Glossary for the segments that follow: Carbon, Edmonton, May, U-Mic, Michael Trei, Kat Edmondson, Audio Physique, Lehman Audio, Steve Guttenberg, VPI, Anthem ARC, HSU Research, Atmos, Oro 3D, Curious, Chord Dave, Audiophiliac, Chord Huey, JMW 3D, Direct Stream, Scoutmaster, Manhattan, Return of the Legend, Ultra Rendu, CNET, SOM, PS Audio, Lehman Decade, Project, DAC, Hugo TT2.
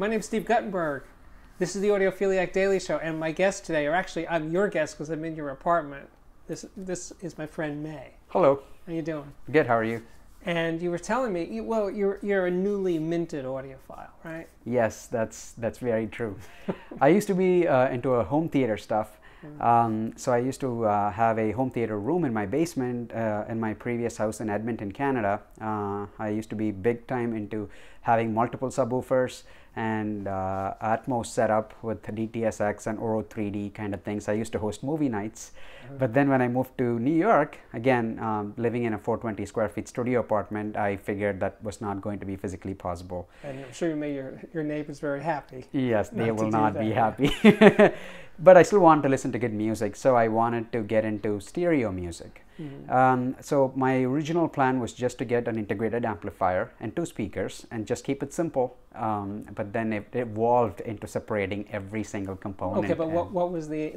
My name's Steve Guttenberg. This is the Audiophiliac Daily Show, and my guests today, or actually I'm your guest because I'm in your apartment. This is my friend May. Hello. How you doing? Good, how are you? And you were telling me, well, you're a newly minted audiophile, right? Yes, that's very true. I used to be into home theater stuff. So I used to have a home theater room in my basement in my previous house in Edmonton, Canada. I used to be big time into having multiple subwoofers and Atmos set up with DTSX and Oro 3D kind of things. I used to host movie nights. But then when I moved to New York, again, living in a 420 square feet studio apartment, I figured that was not going to be physically possible. And I'm sure you made your neighbors very happy. Yes, they will not be happy. But I still wanted to listen to good music, so I wanted to get into stereo music. So my original plan was just to get an integrated amplifier and two speakers and just keep it simple. But then it evolved into separating every single component. Okay, but what was the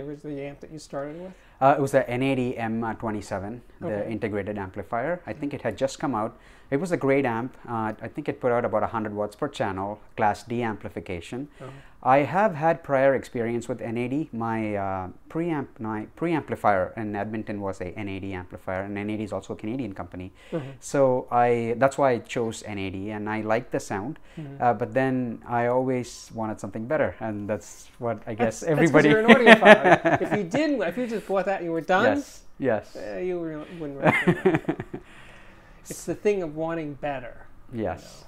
original amp that you started with? It was the N80M27, the integrated amplifier. I think it had just come out. It was a great amp. I think it put out about 100 watts per channel, Class D amplification. I have had prior experience with N80. My preamplifier in Edmonton was a N80 amplifier, and N80 is also a Canadian company. So that's why I chose N80, and I liked the sound. But then I always wanted something better, and that's what I guess everybody. That's 'cause you're an audiophile. If you didn't, if you just bought that and you were done, you wouldn't recommend. It's the thing of wanting better. Yes,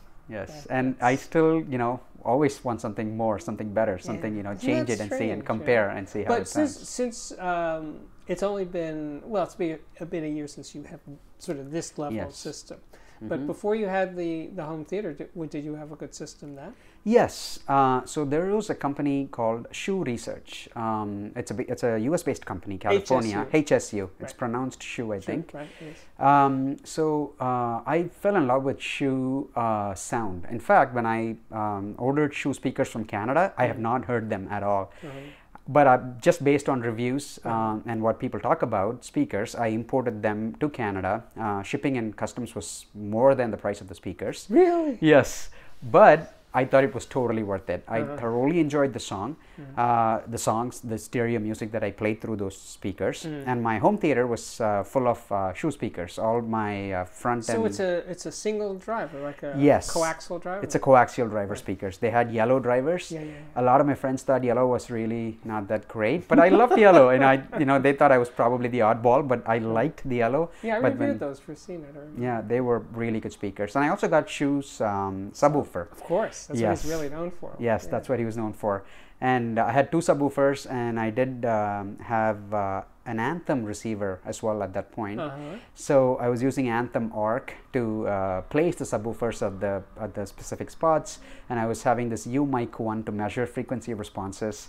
and I still, always want something more, something better, something change it and see and compare and see how. But since it's only been it's been a year since you have sort of this level of system. But before you had the home theater, did you have a good system then? Yes. So there was a company called HSU Research. It's a U.S.-based company, California. HSU. Right. It's pronounced SHU, I think. Right. Yes. I fell in love with SHU sound. In fact, when I ordered SHU speakers from Canada, I have not heard them at all. But just based on reviews and what people talk about, speakers, I imported them to Canada. Shipping and customs was more than the price of the speakers. Really? Yes. But I thought it was totally worth it. I thoroughly enjoyed the song, the songs, the stereo music that I played through those speakers. And my home theater was full of SHU speakers, all my front end. So it's a single driver, like a coaxial driver? It's a coaxial driver speakers. They had yellow drivers. A lot of my friends thought yellow was really not that great, but I loved yellow. And they thought I was probably the oddball, but I liked the yellow. Yeah, I reviewed those for CNET. Yeah, they were really good speakers. And I also got SHU's subwoofer. Of course. That's what he's really known for. Yes, that's what he was known for. And I had two subwoofers, and I did have an Anthem receiver as well at that point. So I was using Anthem ARC to place the subwoofers at the specific spots, and I was having this U-Mic one to measure frequency responses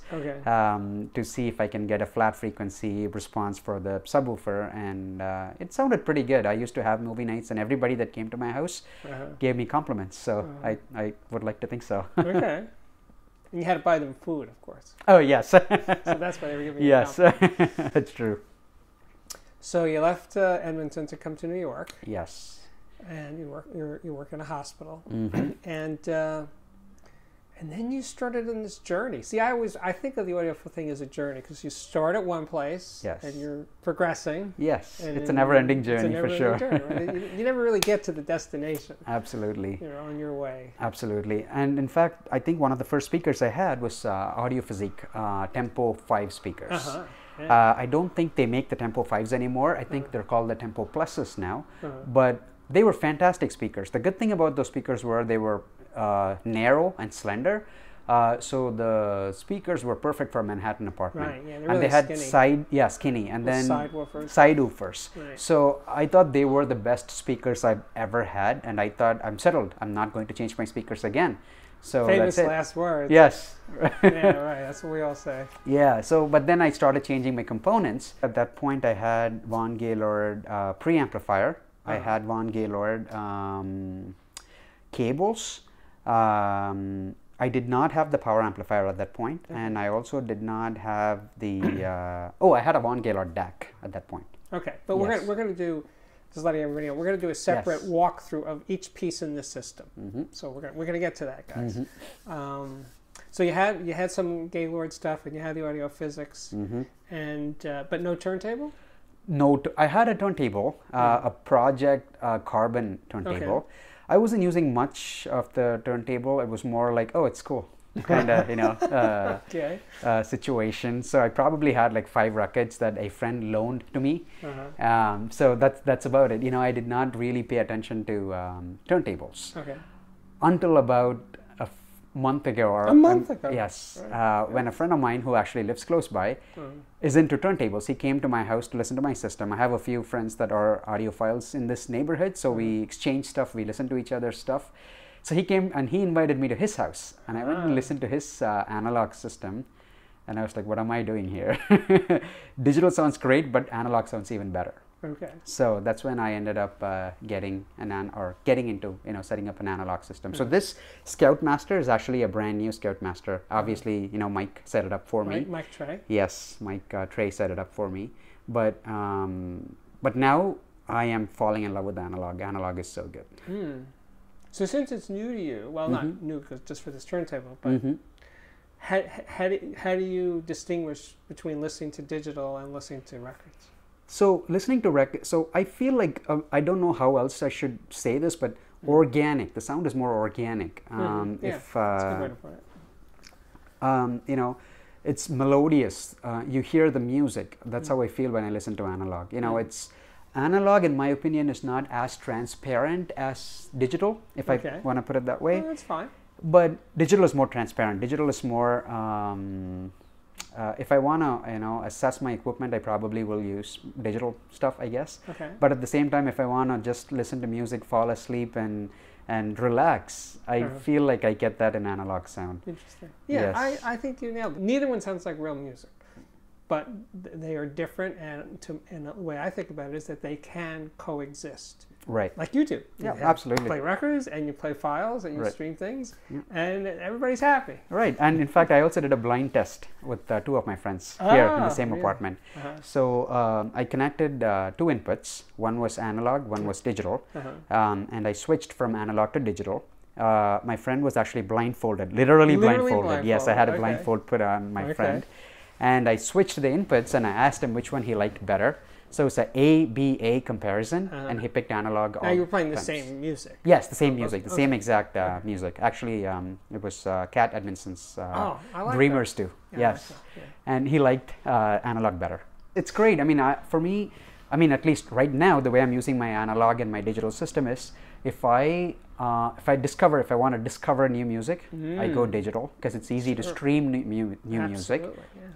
to see if I can get a flat frequency response for the subwoofer, and it sounded pretty good. I used to have movie nights, and everybody that came to my house gave me compliments, so I would like to think so. Okay. You had to buy them food, of course. Oh, yes. So that's why they were giving you that's true. So you left Edmonton to come to New York. Yes. And you work in a hospital. And then you started on this journey. See, I think of the audio thing as a journey because you start at one place and you're progressing. Yes, it's a never-ending journey for sure. Journey, right? You never really get to the destination. Absolutely. You're on your way. Absolutely. And in fact, I think one of the first speakers I had was Audio Physique Tempo 5 speakers. I don't think they make the Tempo 5s anymore. I think they're called the Tempo Pluses now. But they were fantastic speakers. The good thing about those speakers were they were narrow and slender, so the speakers were perfect for a Manhattan apartment. Really, and they had skinny. Skinny, and then side woofers. So I thought they were the best speakers I've ever had, and I thought I'm settled. I'm not going to change my speakers again. So famous last words. Yes. That's what we all say. Yeah. So, but then I started changing my components. At that point, I had Von Gaylord preamplifier. I had Von Gaylord cables. I did not have the power amplifier at that point, and I also did not have the I had a Von Gaylord DAC at that point. Okay, but we're gonna do Just letting everybody know, we're going to do a separate walkthrough of each piece in this system. So we're going to get to that, guys. So you had some Gaylord stuff, and you had the audio physics, and but no turntable. No, I had a turntable, a Project Carbon turntable. I wasn't using much of the turntable. It was more like, oh, it's cool, kind of, you know, situation. So I probably had like 5 records that a friend loaned to me. So that's about it. You know, I did not really pay attention to turntables until about a month ago. Or when a friend of mine who actually lives close by is into turntables. He came to my house to listen to my system. I have a few friends that are audiophiles in this neighborhood, so we exchange stuff, we listen to each other's stuff. So he came and he invited me to his house, and I went and listened to his analog system, and I was like, what am I doing here? Digital sounds great, but analog sounds even better. So that's when I ended up getting into, you know, setting up an analog system. So this Scoutmaster is actually a brand new Scoutmaster. Obviously, you know, Mike set it up for me. Mike Trei? Yes, Mike Trei set it up for me. But now I am falling in love with analog. Analog is so good. So since it's new to you, well, not new because just for this turntable, but how do you distinguish between listening to digital and listening to records? So listening to records, so I feel like, I don't know how else I should say this, but organic, the sound is more organic. That's a good way to put it. You know, it's melodious. You hear the music. That's how I feel when I listen to analog. You know, it's analog, in my opinion, is not as transparent as digital, if I want to put it that way. That's fine. But digital is more transparent. Digital is more... if I want to, you know, assess my equipment, I probably will use digital stuff, I guess. But at the same time, if I want to just listen to music, fall asleep, and relax, I feel like I get that in analog sound. Interesting. Yeah, yes. I think you nailed it. Neither one sounds like real music, but they are different, and the way I think about it is that they can coexist. Right. Like you do. Yeah, absolutely. You play records, and you play files, and you stream things, and everybody's happy. Right. And in fact, I also did a blind test with 2 of my friends here in the same apartment. So I connected 2 inputs. One was analog, one was digital. And I switched from analog to digital. My friend was actually blindfolded, literally blindfolded. Yes, I had a blindfold put on my friend. And I switched the inputs, and I asked him which one he liked better. So it's an A-B-A comparison, and he picked analog. Now you were playing the same music. Yes, the same music, the same exact music. Actually, it was Kat Edmondson's Dreamers Do. Yeah, yes, and he liked analog better. It's great. I mean, for me, I mean, at least right now, the way I'm using my analog and my digital system is, if I want to discover new music, I go digital, because it's easy to stream new music.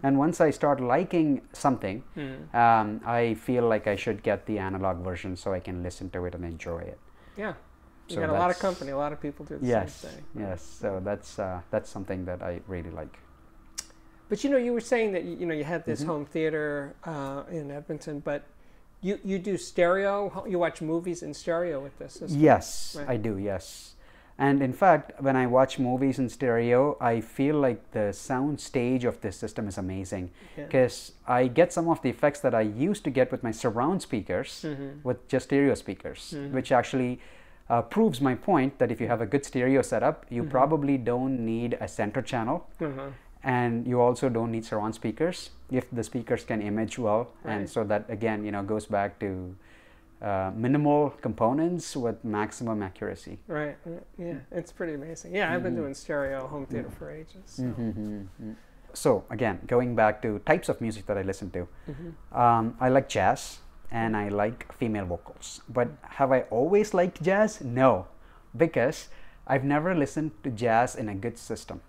And once I start liking something, I feel like I should get the analog version so I can listen to it and enjoy it. Yeah, so you got a lot of company. A lot of people do the same thing. Yes, so that's something that I really like. But you know, you were saying that you had this home theater in Edmonton, but you do stereo, you watch movies in stereo with this system? Yes, I do, yes. And in fact, when I watch movies in stereo, I feel like the sound stage of this system is amazing, because I get some of the effects that I used to get with my surround speakers with just stereo speakers, which actually proves my point that if you have a good stereo setup, you probably don't need a center channel. And you also don't need surround speakers if the speakers can image well, and so that again, you know, goes back to minimal components with maximum accuracy. Right. Yeah, it's pretty amazing. Yeah, I've been doing stereo home theater for ages. So. So again, going back to types of music that I listen to, I like jazz and I like female vocals. But have I always liked jazz? No, because I've never listened to jazz in a good system.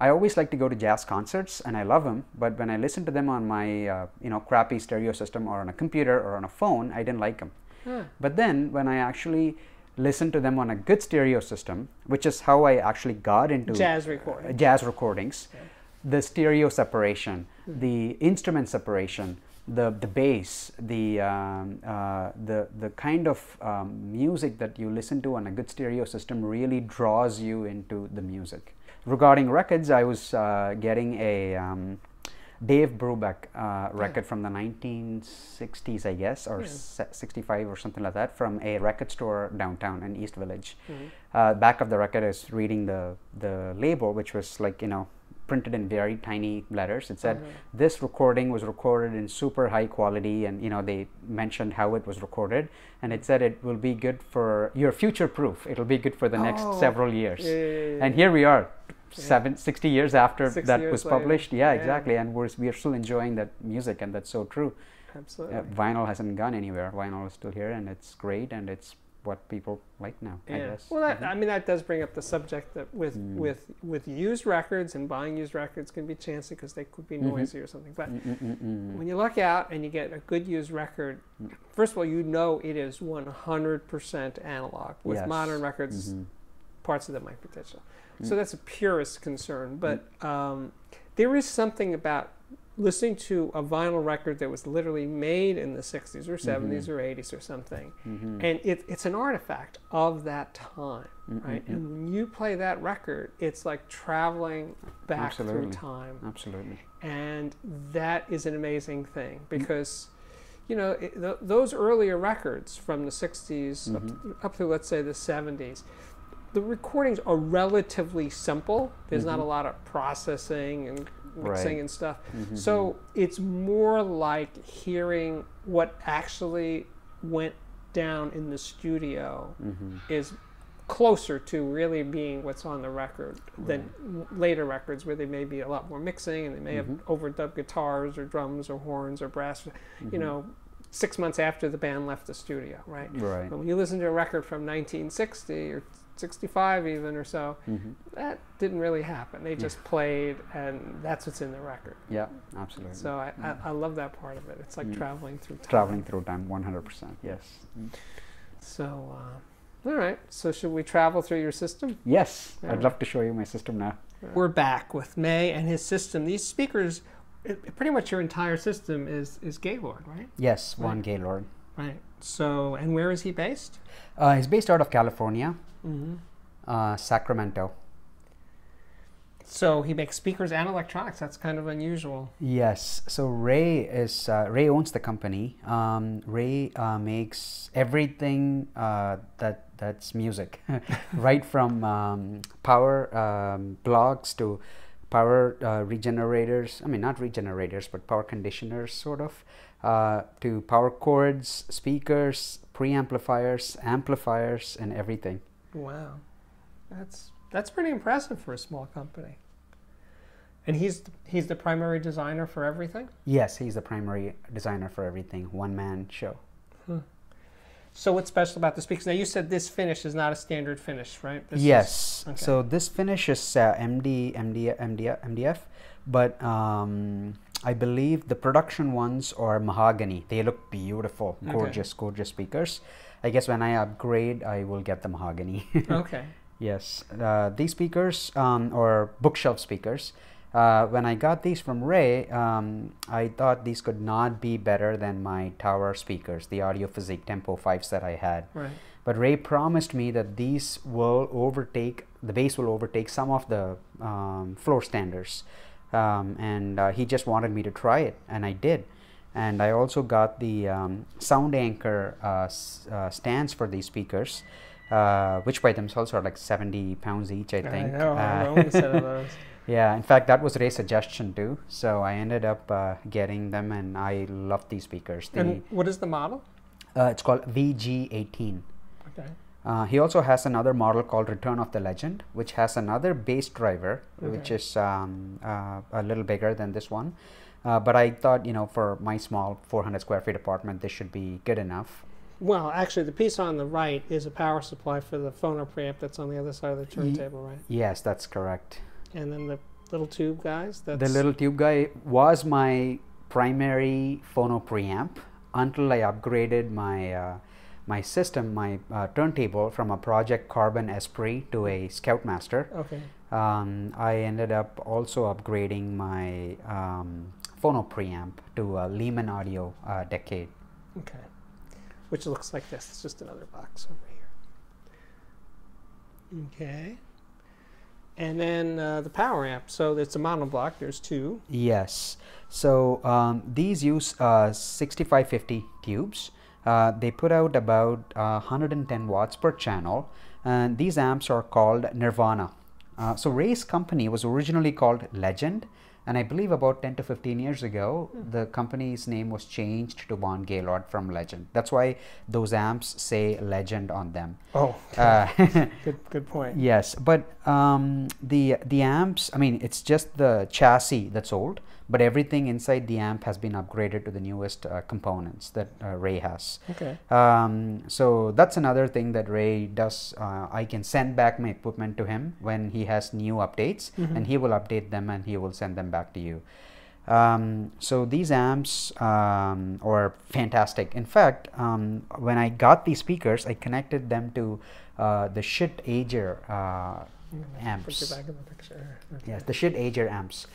I always like to go to jazz concerts, and I love them, but when I listen to them on my crappy stereo system or on a computer or on a phone, I didn't like them. But then when I actually listen to them on a good stereo system, which is how I actually got into jazz recordings, the stereo separation, the instrument separation, the bass, the kind of music that you listen to on a good stereo system really draws you into the music. Regarding records, I was getting a Dave Brubeck record from the 1960s, I guess, or 65 or something like that, from a record store downtown in East Village. Back of the record is reading the label, which was like, you know, printed in very tiny letters. It said this recording was recorded in super high quality, and you know, they mentioned how it was recorded, and it said it will be good for your future proof. It'll be good for the next several years. And here we are, 60 years after that was published. Yeah, exactly. And we're still enjoying that music, and that's so true. Absolutely. Vinyl hasn't gone anywhere. Vinyl is still here, and it's great, and it's what people like now, I guess. Well, that, I mean, that does bring up the subject that with used records, and buying used records can be chancy because they could be noisy or something. But when you look out and you get a good used record, first of all, you know it is 100% analog. With modern records, parts of them might be digital. So that's a purist concern. But there is something about listening to a vinyl record that was literally made in the 60s or 70s or 80s or something, and it's an artifact of that time, right? And when you play that record, it's like traveling back through time. Absolutely. And that is an amazing thing, because you know, those earlier records from the 60s up through, let's say, the 70s, the recordings are relatively simple. There's not a lot of processing and mixing and stuff. So it's more like hearing what actually went down in the studio is closer to really being what's on the record than later records, where they may be a lot more mixing, and they may have overdubbed guitars or drums or horns or brass, you know, 6 months after the band left the studio, right? But when you listen to a record from 1960 or 65 even or so, that didn't really happen. They just played, and that's what's in the record. Yeah, absolutely. So I love that part of it. It's like traveling through time. Traveling through time, 100%, yes. So, all right. So should we travel through your system? Yes. I'd love to show you my system now. We're back with May and his system. These speakers, pretty much your entire system is Gaylord, right? Yes, Von Gaylord. Right. So, and where is he based? He's based out of California. Sacramento. So he makes speakers and electronics. That's kind of unusual. Yes. So Ray owns the company. Ray makes everything that's music, right from power blocks to power regenerators. I mean, not regenerators, but power conditioners, sort of. To power cords, speakers, preamplifiers, amplifiers, and everything. Wow, that's pretty impressive for a small company. And he's the primary designer for everything? Yes, he's the primary designer for everything. One-man show. So what's special about the speakers? Now you said this finish is not a standard finish, right? This yes. Okay. So this finish is MDF, but I believe the production ones are mahogany. They look beautiful, gorgeous, gorgeous speakers. I guess when I upgrade, I will get the mahogany. Okay. Yes. These speakers are bookshelf speakers. When I got these from Ray, I thought these could not be better than my tower speakers, the Audio Physique Tempo 5s that I had. Right. But Ray promised me that these will overtake, the bass will overtake some of the floor standards. He just wanted me to try it, and I did. And I also got the Sound Anchor stands for these speakers, which by themselves are like 70 pounds each, I think. I know, I own a set of those. Yeah, in fact, that was Ray's suggestion too. So I ended up getting them, and I love these speakers. And what is the model? It's called VG18. Okay. He also has another model called Return of the Legend, which has another bass driver, which is a little bigger than this one. But I thought, you know, for my small 400 square feet apartment, this should be good enough. Well, actually, the piece on the right is a power supply for the phono preamp that's on the other side of the turntable, right? Yes, that's correct. And then the little tube guys? That's... The little tube guy was my primary phono preamp until I upgraded my... my system, my turntable, from a Project Carbon Esprit to a Scoutmaster. Okay. I ended up also upgrading my phono preamp to a Lehman Audio Decade. Okay. Which looks like this. It's just another box over here. Okay. And then the power amp. So it's a monoblock. There's two. Yes. So these use 6550 tubes. They put out about 110 watts per channel, and these amps are called Nirvana. So Ray's company was originally called Legend, and I believe about 10 to 15 years ago, the company's name was changed to Von Gaylord from Legend. That's why those amps say Legend on them. Oh, good point. Yes, but the amps, I mean, it's just the chassis that's old, but everything inside the amp has been upgraded to the newest components that Ray has. Okay. So that's another thing that Ray does. I can send back my equipment to him when he has new updates, and he will update them and he will send them back to you. So these amps are fantastic. In fact, when I got these speakers, I connected them to the Shit-Ager amps. Put it back in the picture. Okay. Yes, the Shit-Ager amps.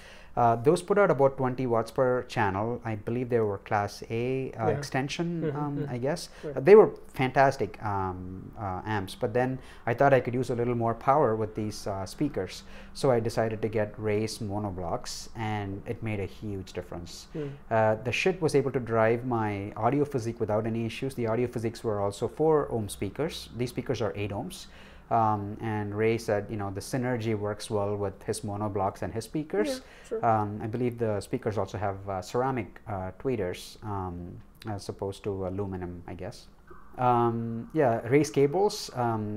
Those put out about 20 watts per channel. I believe they were Class A extension, I guess. Yeah. They were fantastic amps, but then I thought I could use a little more power with these speakers. So I decided to get Ray's monoblocks, and it made a huge difference. The Shit was able to drive my Audio Physique without any issues. The Audio Physiques were also 4-ohm speakers. These speakers are 8 ohms. And Ray said, you know, the synergy works well with his monoblocks and his speakers. Yeah, sure. I believe the speakers also have ceramic tweeters as opposed to aluminum, I guess. Yeah, Ray's cables,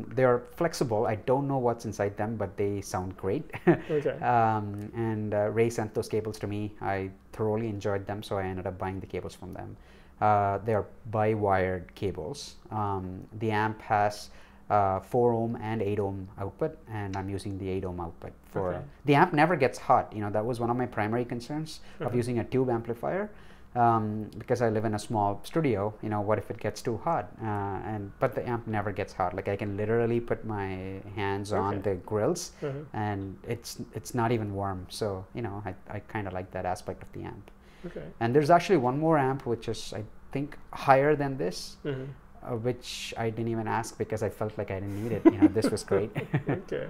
they're flexible. I don't know what's inside them, but they sound great. Okay. And Ray sent those cables to me. I thoroughly enjoyed them, so I ended up buying the cables from them. They are bi-wired cables. The amp has 4-ohm and 8-ohm output, and I'm using the 8-ohm output for the amp never gets hot. You know, that was one of my primary concerns of using a tube amplifier, because I live in a small studio. You know, what if it gets too hot? But the amp never gets hot. Like, I can literally put my hands on the grills, and it's not even warm. So, you know, I kind of like that aspect of the amp. Okay. And there's actually one more amp which is, I think, higher than this. Which I didn't even ask because I felt like I didn't need it. You know, this was great. Okay.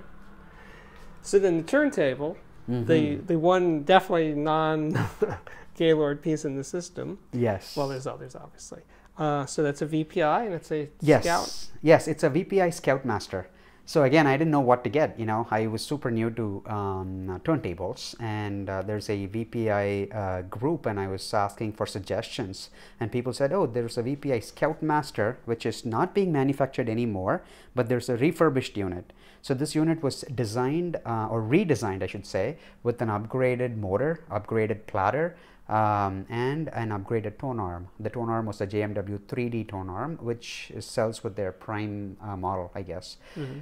So then the turntable, the one definitely non-Gaylord piece in the system. Yes. Well, there's others, obviously. So that's a VPI, and it's a Scout? Yes, it's a VPI Scoutmaster. So again, I didn't know what to get. You know, I was super new to turntables, and there's a VPI group, and I was asking for suggestions, and people said, oh, there's a VPI Scoutmaster, which is not being manufactured anymore, but there's a refurbished unit. So this unit was designed, or redesigned, I should say, with an upgraded motor, upgraded platter, and an upgraded tone arm. The tone arm was a JMW 3D tone arm, which sells with their prime model, I guess.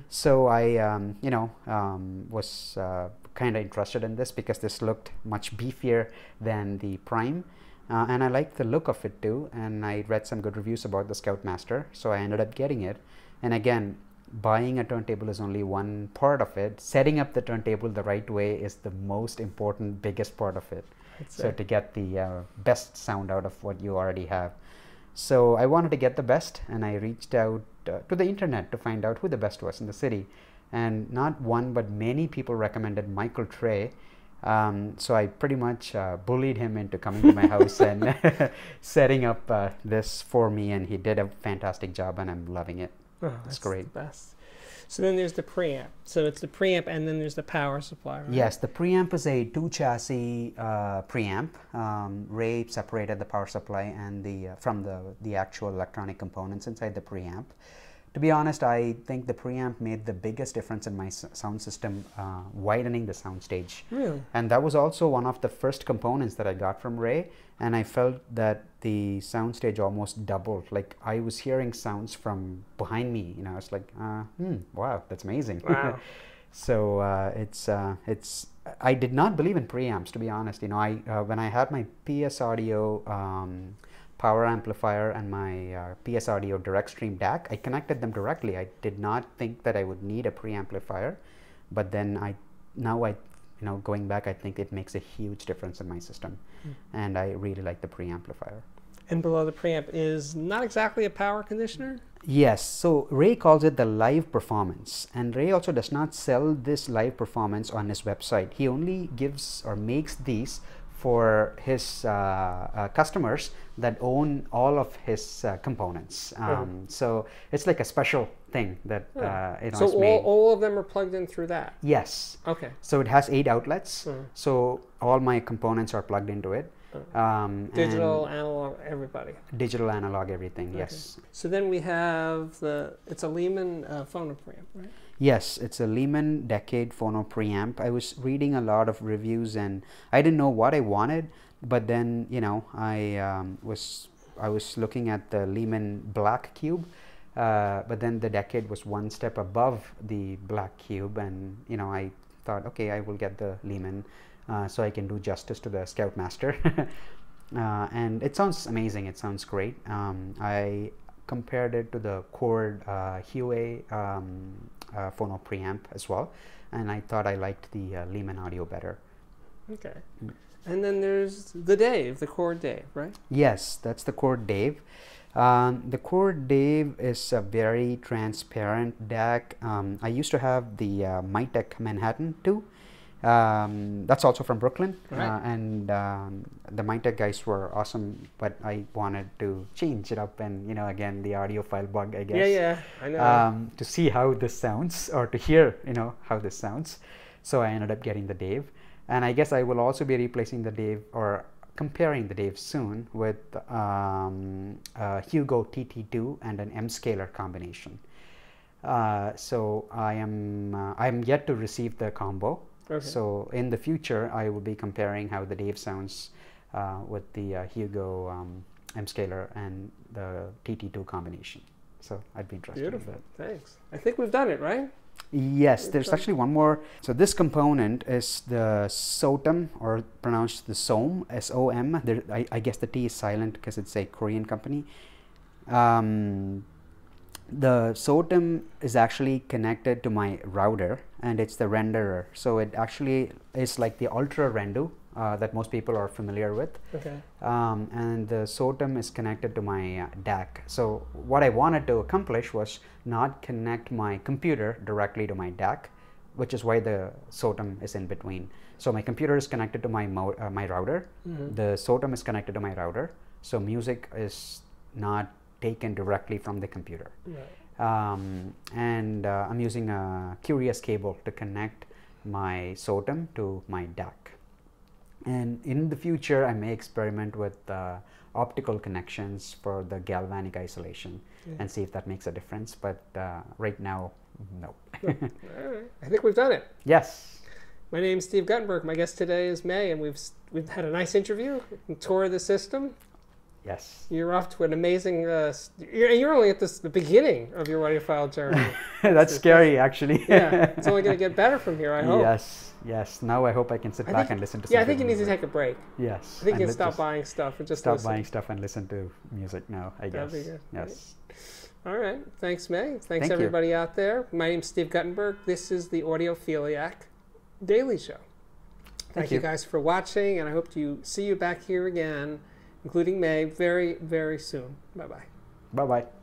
So I, you know, was kind of interested in this because this looked much beefier than the prime, and I liked the look of it too. And I read some good reviews about the Scoutmaster, so I ended up getting it. And again, buying a turntable is only one part of it. Setting up the turntable the right way is the most important, biggest part of it. So to get the best sound out of what you already have. So I wanted to get the best, and I reached out to the internet to find out who the best was in the city. And not one, but many people recommended Michael Trei. So I pretty much bullied him into coming to my house and setting up this for me. And he did a fantastic job, and I'm loving it. Oh, that's great. The best. So then there's the preamp. So it's the preamp, and then there's the power supply, right? Yes, the preamp is a 2-chassis preamp. Ray separated the power supply and the from the actual electronic components inside the preamp. To be honest, I think the preamp made the biggest difference in my sound system, widening the soundstage. Really? And that was also one of the first components that I got from Ray, and I felt that the soundstage almost doubled. Like, I was hearing sounds from behind me. You know, I was like, wow, that's amazing. Wow. So I did not believe in preamps, to be honest. You know, I when I had my PS Audio power amplifier and my PS Audio direct stream DAC, I connected them directly. I did not think that I would need a preamplifier, but then now, you know, going back, I think it makes a huge difference in my system, and I really like the preamplifier. And below the preamp is not exactly a power conditioner? Yes, so Ray calls it the live performance, and Ray also does not sell this live performance on his website. He only gives or makes these for his customers that own all of his components. So it's like a special thing that you know, so all of them are plugged in through that? Yes. Okay. So it has 8 outlets, so all my components are plugged into it. Digital, analog, everybody. Digital, analog, everything, yes. So then we have the, it's a Lehman phono preamp, right? Yes, it's a Lehman Decade phono preamp. I was reading a lot of reviews and I didn't know what I wanted, but then, you know, I was looking at the Lehman Black Cube, but then the Decade was one step above the Black Cube, and, you know, I thought, okay, I will get the Lehman. So I can do justice to the Scoutmaster. And it sounds amazing, it sounds great. I compared it to the Chord Huey phono preamp as well, and I thought I liked the Lehman Audio better. Okay. And then there's the Dave, the Chord Dave, right? Yes, that's the Chord Dave. The Chord Dave is a very transparent DAC. I used to have the MyTech Manhattan too. That's also from Brooklyn, and the MyTech guys were awesome, but I wanted to change it up, and you know, again, the audio file bug, I guess. Yeah, yeah, I know. To see how this sounds, or to hear, you know, how this sounds. So I ended up getting the Dave, and I guess I will also be replacing the Dave, or comparing the Dave soon, with Hugo TT2 and an M-scaler combination. So I'm yet to receive the combo. Okay. So in the future, I will be comparing how the Dave sounds with the Hugo M-Scaler and the TT2 combination. So I'd be interested in that. Thanks. I think we've done it, right? Yes, there's actually one more. So this component is the SOTM, or pronounced the SOM, S-O-M. I guess the T is silent because it's a Korean company. The SOTM is actually connected to my router, and it's the renderer. So it actually is like the Ultra Rendu that most people are familiar with. Okay. And the SOTM is connected to my DAC. So what I wanted to accomplish was not connect my computer directly to my DAC, which is why the SOTM is in between. So my computer is connected to my router. Mm-hmm. The SOTM is connected to my router. So music is not taken directly from the computer. Right. And I'm using a Curious cable to connect my SOTM to my DAC. And in the future, I may experiment with optical connections for the galvanic isolation and see if that makes a difference. But right now, no. All right. I think we've done it. Yes. My name's Steve Guttenberg. My guest today is May, and we've had a nice interview and tour of the system. Yes. You're off to an amazing, you're only at the beginning of your audiophile journey. That's scary, actually. Yeah, it's only going to get better from here, I hope. Yes, yes. Now I hope I can sit back and listen to some music. Yeah, I think you need to take a break. Yes. I think you can stop buying stuff and just listen. Stop buying stuff and listen to music now, I guess. That'd be good. Yes. All right. Thanks, May. Thanks, everybody out there. My name's Steve Guttenberg. This is the Audiophiliac Daily Show. Thank you guys for watching, and I hope to see you back here again, including May, very, very soon. Bye-bye. Bye-bye.